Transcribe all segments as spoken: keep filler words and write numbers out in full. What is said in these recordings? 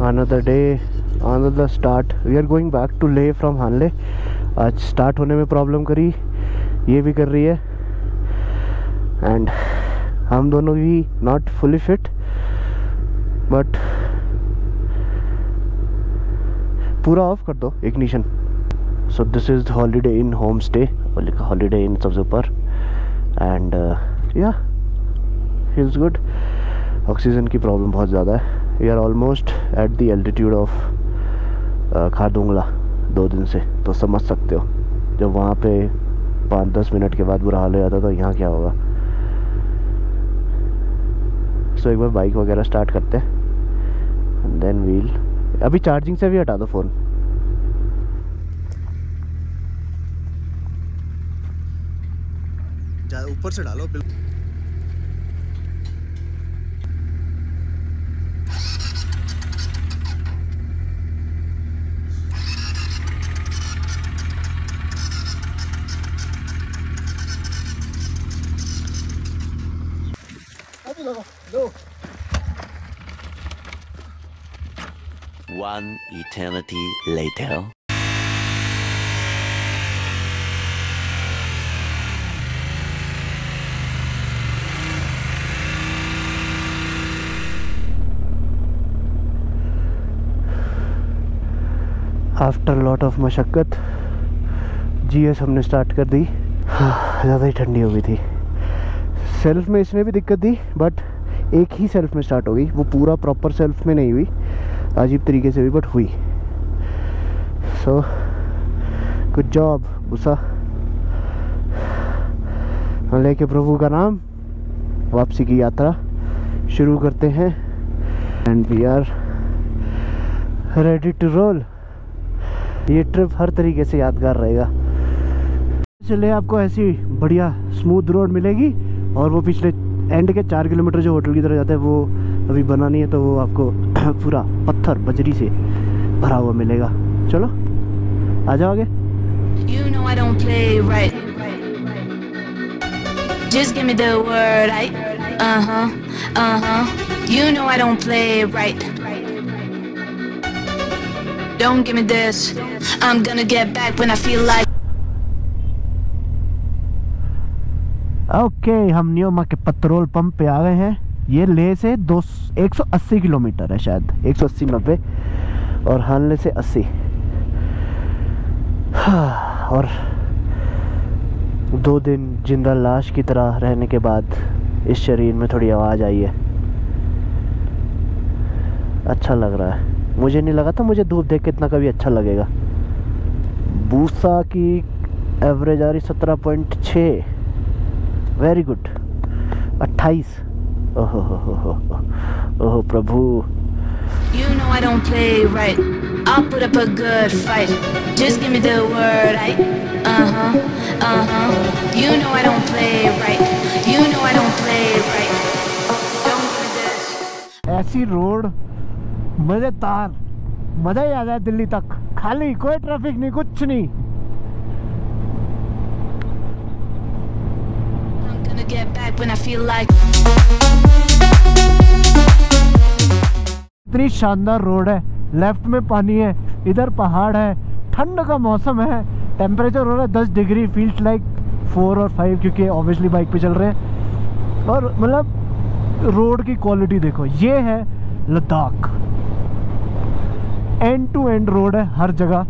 another day, another start. We are going back to Leh from Hanle. आज start होने में problem करी, ये भी कर रही है, एंड हम दोनों भी नॉट फुली फिट, बट पूरा ऑफ कर दो ignition. So this is holiday in home stay, लिखा हॉलीडे इन सबसे ऊपर, and yeah feels good. Oxygen की प्रॉब्लम बहुत ज़्यादा है. We are almost at the altitude of Khardung La दो दिन से, तो समझ सकते हो जब वहाँ पे पाँच दस मिनट के बाद बुरा हाल हो जाता तो यहाँ क्या होगा. सो so, एक बार बाइक वगैरह स्टार्ट करते हैं एंड देन व्हील. अभी चार्जिंग से भी हटा दो फ़ोन. ऊपर से डालो बिल्कुल. One eternity later. After lot of मशक्कत जीएस हमने स्टार्ट कर दी. ज़्यादा ही ठंडी हो गई थी. सेल्फ में इसने भी दिक्कत दी, बट एक ही सेल्फ में स्टार्ट हो गई. वो पूरा प्रॉपर सेल्फ में नहीं हुई, अजीब तरीके से हुई, बट हुई. सो गुड जॉब गुस्सा. लेके प्रभु का नाम वापसी की यात्रा शुरू करते हैं and we are ready to roll. ये ट्रिप हर तरीके से यादगार रहेगा. चलिए, आपको ऐसी बढ़िया स्मूथ रोड मिलेगी, और वो पिछले एंड के चार किलोमीटर जो होटल की तरफ जाता है वो अभी बना नहीं है, तो वो आपको पूरा पत्थर बजरी से भरा हुआ मिलेगा. चलो आ जाओ आगे. You know I don't play right. Just give me the word. I uh huh uh huh. You know I don't play right. Don't give me this. I'm gonna get back when I feel like. Okay okay, हम न्योमा के petrol pump पे आ गए हैं. ये लेह से दो एक सौ अस्सी किलोमीटर है, शायद एक सौ अस्सी नब्बे, और हानले से अस्सी. हाँ, और दो दिन जिंदा लाश की तरह रहने के बाद इस शरीर में थोड़ी आवाज़ आई है. अच्छा लग रहा है. मुझे नहीं लगा था मुझे धूप देख के इतना कभी अच्छा लगेगा. बूसा की एवरेज आ रही सत्रह पॉइंट छः. Very good. अट्ठाईस. ओहो हो ओहो प्रभु. You know I don't play right. I'll put up a good fight. Just give me the word. I uh huh uh huh. You know I don't play right. You know I don't play right. Don't do this. ऐसी road मजेदार, मजा ही आ जाए दिल्ली तक. खाली, कोई traffic नहीं, कुछ नहीं. Get back when I feel like. इतनी शानदार रोड है. लेफ्ट में पानी है, इधर पहाड़ है, ठंड का मौसम है, टेम्परेचर हो रहा है दस डिग्री. फील्स लाइक फोर और फाइव क्योंकि ऑब्वियसली बाइक पे चल रहे हैं. और मतलब रोड की क्वालिटी देखो, ये है Ladakh. And to end road है हर जगह.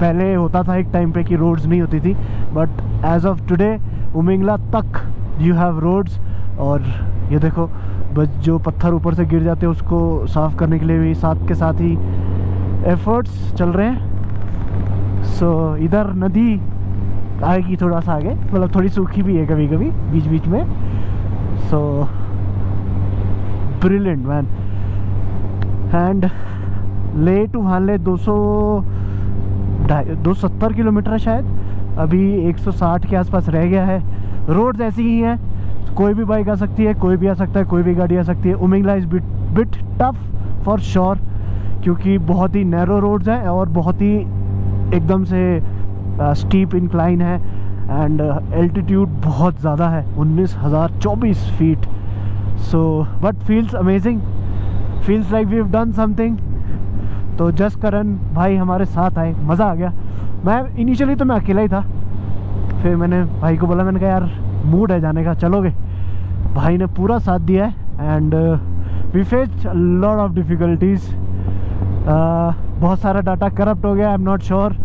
पहले होता था एक टाइम पे कि रोड्स नहीं होती थी, but as of today Umlingla तक यू हैव रोड्स. और ये देखो, बस जो पत्थर ऊपर से गिर जाते हैं उसको साफ़ करने के लिए भी साथ के साथ ही एफर्ट्स चल रहे हैं. सो so, इधर नदी आएगी थोड़ा सा आगे, मतलब थोड़ी सूखी भी है कभी कभी बीच बीच में. So brilliant man. And Leh to Hanle दो सौ दो सौ सत्तर किलोमीटर शायद. अभी एक सौ साठ के आसपास रह गया है. रोड्स ऐसी ही हैं, कोई भी बाइक आ सकती है, कोई भी आ सकता है, कोई भी गाड़ी आ सकती है. Umlingla is bit bit tough for sure, क्योंकि बहुत ही नैरो रोड्स हैं और बहुत ही एकदम से स्टीप इंक्लाइन है. एंड एल्टीट्यूड बहुत ज़्यादा है, उन्नीस हज़ार चौबीस feet. So but feels amazing, feels like we have done something. तो जस करण भाई हमारे साथ आए, मज़ा आ गया। मैं इनिशियली तो मैं अकेला ही था, फिर मैंने भाई को बोला, मैंने कहा यार मूड है जाने का, चलोगे? भाई ने पूरा साथ दिया है। And we face lot of difficulties, बहुत सारा डाटा करप्ट हो गया। आई एम नॉट श्योर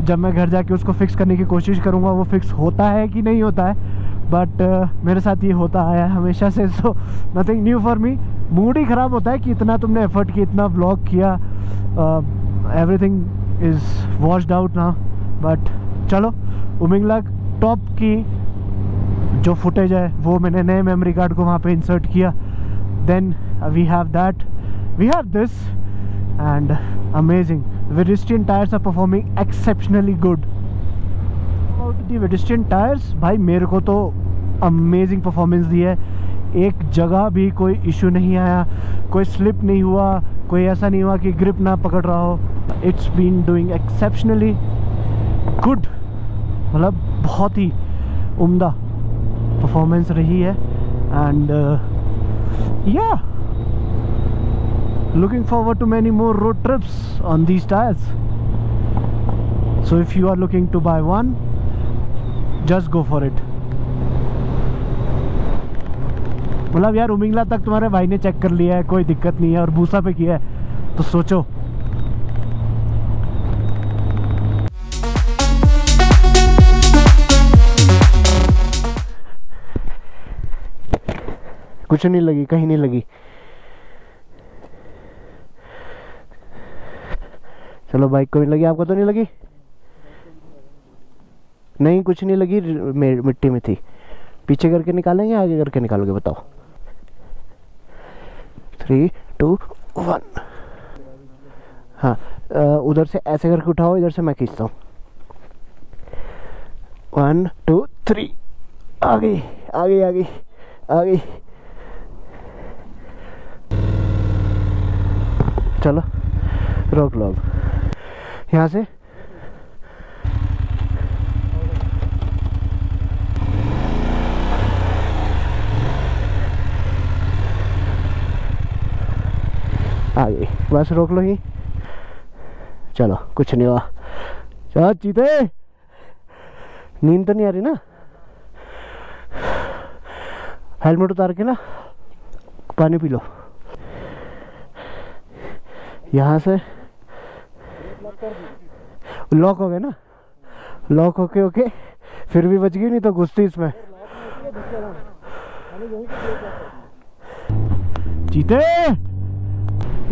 जब मैं घर जाके उसको फिक्स करने की कोशिश करूँगा वो फिक्स होता है कि नहीं होता है, बट uh, मेरे साथ ये होता आया हमेशा से, so nothing new for me. Mood ही ख़राब होता है कि इतना तुमने एफर्ट किया, इतना व्लॉग किया, एवरीथिंग इज़ वॉश्ड आउट ना। बट चलो, उमिंगलाक टॉप की जो फुटेज है वो मैंने नए मेमोरी कार्ड को वहाँ पे इंसर्ट किया। Then we have that, we have this and amazing. Vredestein tyres are performing exceptionally good. About the Vredestein tyres, भाई मेरे को तो अमेजिंग परफॉर्मेंस दी है। एक जगह भी कोई इशू नहीं आया, कोई स्लिप नहीं हुआ, कोई ऐसा नहीं हुआ कि ग्रिप ना पकड़ रहा हो। It's been doing exceptionally good, मतलब बहुत ही उम्दा परफॉर्मेंस रही है। And yeah looking forward to many more road trips on these tyres. So if you are looking to buy one, just go for it. मतलब यार उमिंगला तक तुम्हारे भाई ने चेक कर लिया है, कोई दिक्कत नहीं है, और भूसा पे किया है, तो सोचो। कुछ नहीं लगी, कहीं नहीं लगी। चलो, बाइक को भी लगी, आपको तो नहीं लगी? नहीं, कुछ नहीं लगी, मिट्टी में थी। पीछे करके निकालेंगे, आगे करके निकालोगे, बताओ? Three two one. हाँ, उधर से ऐसे करके उठाओ, इधर से मैं खींचता हूँ। वन टू थ्री, आ गई आ गई आ गई आ गई। चलो रोक लो। अब यहाँ से आ गई, बस रोक लो ही। चलो, कुछ नहीं हुआ। चलो चीते, नींद तो नहीं आ रही ना? हेलमेट उतार के ना पानी पी लो। यहाँ से लॉक हो गए ना, लॉक होके ओके, फिर भी बच गई, नहीं तो घुसती इसमें। चीते,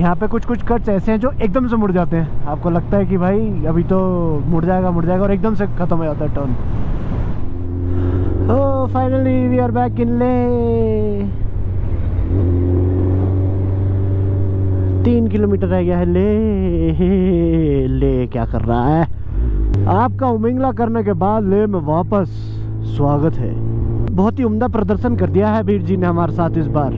यहाँ पे कुछ कुछ कट्स ऐसे हैं जो एकदम से मुड़ जाते हैं, आपको लगता है कि भाई अभी तो मुड़ जाएगा मुड़ जाएगा और एकदम से ख़त्म हो जाता है turn. Oh finally we are back in Leh. तीन किलोमीटर रह गया है। ले ले क्या कर रहा है आपका उमिंगला? करने के बाद ले में वापस स्वागत है। बहुत ही उम्दा प्रदर्शन कर दिया है वीर जी ने हमारे साथ इस बार।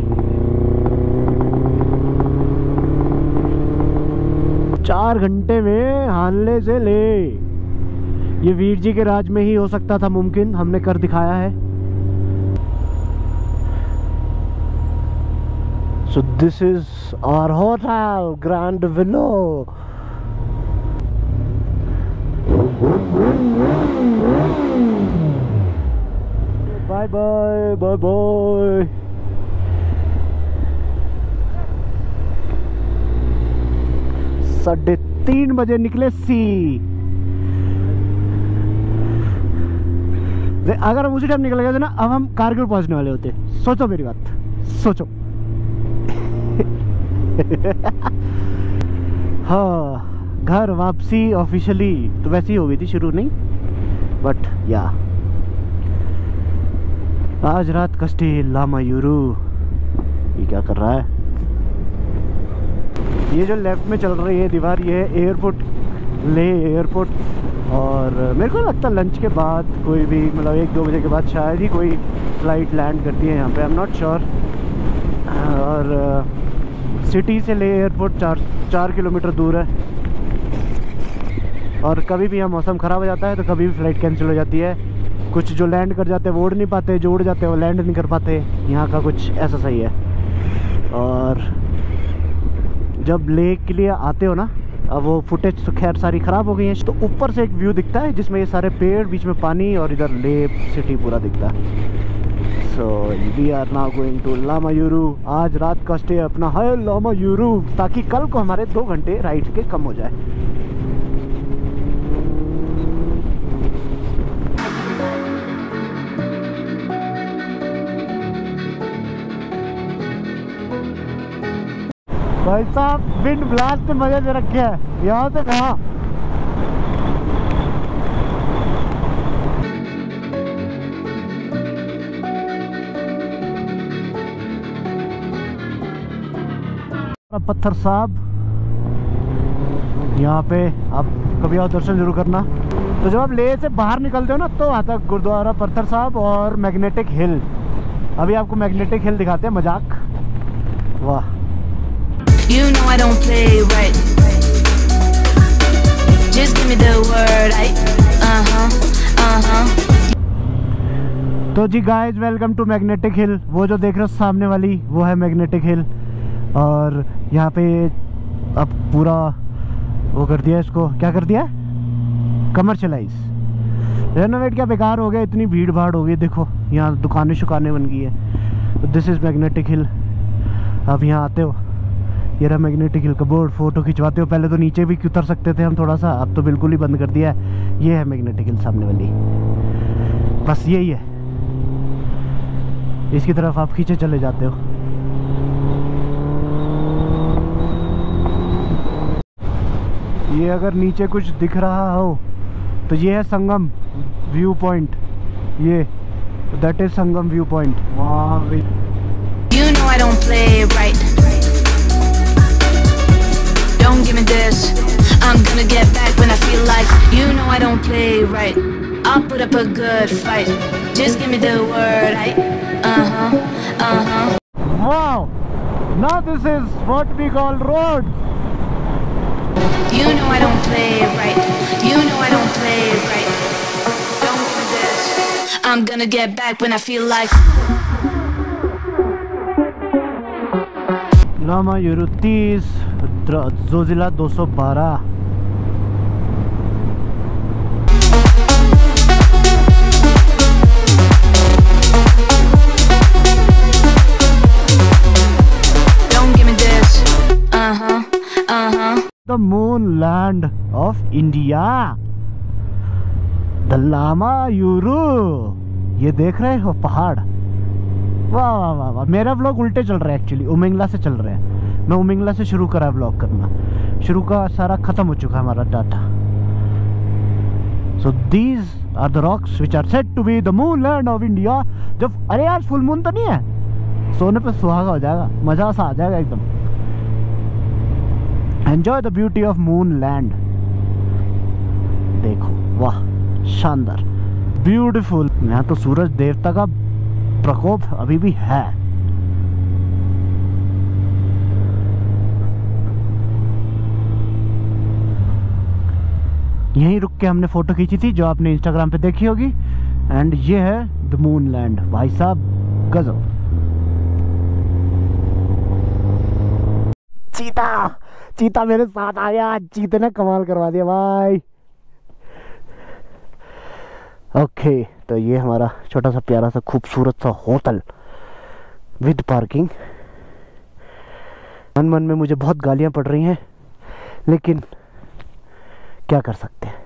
चार घंटे में हानले से ले, ये वीर जी के राज में ही हो सकता था मुमकिन, हमने कर दिखाया है। So this is our hotel Grand Willow. Bye bye bye bye. साढ़े तीन बजे निकले सी। अगर हम उसी टाइम निकल गए थे ना, अब हम कारगिल पहुंचने वाले होते। सोचो मेरी बात, सोचो। हाँ, घर वापसी ऑफिशियली तो वैसे ही हो गई थी शुरू, नहीं? बट या आज रात कष्टी लामायूरू। ये क्या कर रहा है? ये जो लेफ़्ट में चल रही है दीवार, ये एयरपोर्ट, ले एयरपोर्ट। और मेरे को लगता है लंच के बाद कोई भी, मतलब एक दो बजे के बाद शायद ही कोई फ़्लाइट लैंड करती है यहाँ पे, आई एम नॉट श्योर। और सिटी से ले एयरपोर्ट चार चार किलोमीटर दूर है, और कभी भी यहाँ मौसम ख़राब हो जाता है तो कभी भी फ़्लाइट कैंसिल हो जाती है। कुछ जो लैंड कर जाते हैं वो उड़ नहीं पाते, जो उड़ जाते हैं वो लैंड नहीं कर पाते। यहाँ का कुछ ऐसा सही है। और जब लेक के लिए आते हो ना, अब वो फुटेज तो खैर सारी ख़राब हो गई है। तो ऊपर से एक व्यू दिखता है जिसमें ये सारे पेड़, बीच में पानी और इधर लेप सिटी पूरा दिखता है। So we are now going to Lamayuru. आज रात का स्टे अपना है लामायूरू, ताकि कल को हमारे दो घंटे राइड के कम हो जाए। भाई साहब विंड ब्लास्ट में मजे दे रखे है, यहाँ से कहाँ। पत्थर साहब, यहाँ पे आप कभी आओ दर्शन जरूर करना। तो जब आप लेह से बाहर निकलते हो ना, तो आता गुरुद्वारा पत्थर साहब और मैग्नेटिक हिल। अभी आपको मैग्नेटिक हिल दिखाते हैं। मजाक, वाह। You know I don't play right. Just give me the word. I uh huh uh huh. तो जी guys, welcome to Magnetic Hill. वो जो देख रहे हो सामने वाली, वो है मैग्नेटिक हिल। और यहाँ पे अब पूरा वो कर दिया इसको, क्या कर दिया, कमर्शलाइज, रेनोवेट क्या बेकार हो गया। इतनी भीड़ भाड़ हो गई, देखो यहाँ दुकानें शुकानें बन गई है। This is Magnetic Hill. अब यहाँ आते हो, ये रहा मैग्नेटिक हिल का बोर्ड, फोटो खिंचवाते हो। पहले तो नीचे भी उतर सकते थे हम थोड़ा सा, अब तो बिल्कुल ही बंद कर दिया है। ये है मैग्नेटिक हिल सामने वाली, बस यही है। इसकी तरफ आप खींचे चले जाते हो। ये अगर नीचे कुछ दिख रहा हो तो ये है संगम व्यू पॉइंट। ये that is Sangam view point. वहाँ Don't give me this. I'm gonna get back when I feel like. You know I don't play right. I'll put up a good fight. Just give me the word. I. Uh huh. Uh huh. Wow. Now this is what we call roads. You know I don't play right. You know I don't play right. Don't give me this. I'm gonna get back when I feel like. Lamayuru तीस, ड्ज़ोजिला दो सौ बारह। The moon land of India, the Lamayuru. ये देख रहे हो पहाड़, वाह वाह वाह वाह। मेरा व्लॉग उल्टे चल रहा है एक्चुअली, उमिंगला से चल रहा है। मैं उमिंगला से शुरू करा व्लॉग करना, शुरू का सारा ख़त्म हो चुका है हमारा data. So these are the rocks which are said to be the moon land of India. जब अरे यार फुल मून तो नहीं है, सोने पे सुहागा हो जाएगा, मज़ा सा आ जाएगा एकदम। Enjoy the beauty of moon land. देखो वाह, शानदार, ब्यूटिफुल। यहाँ तो सूरज देवता का प्रकोप अभी भी है। यहीं रुक के हमने फोटो खींची थी जो आपने इंस्टाग्राम पे देखी होगी। एंड ये है द मून लैंड, भाई साहब गजब। चीता, चीता मेरे साथ आया, चीते ने कमाल करवा दिया भाई। ओके okay, तो ये हमारा छोटा सा प्यारा सा खूबसूरत सा होटल विद पार्किंग। मन मन में मुझे बहुत गालियां पड़ रही हैं, लेकिन क्या कर सकते हैं।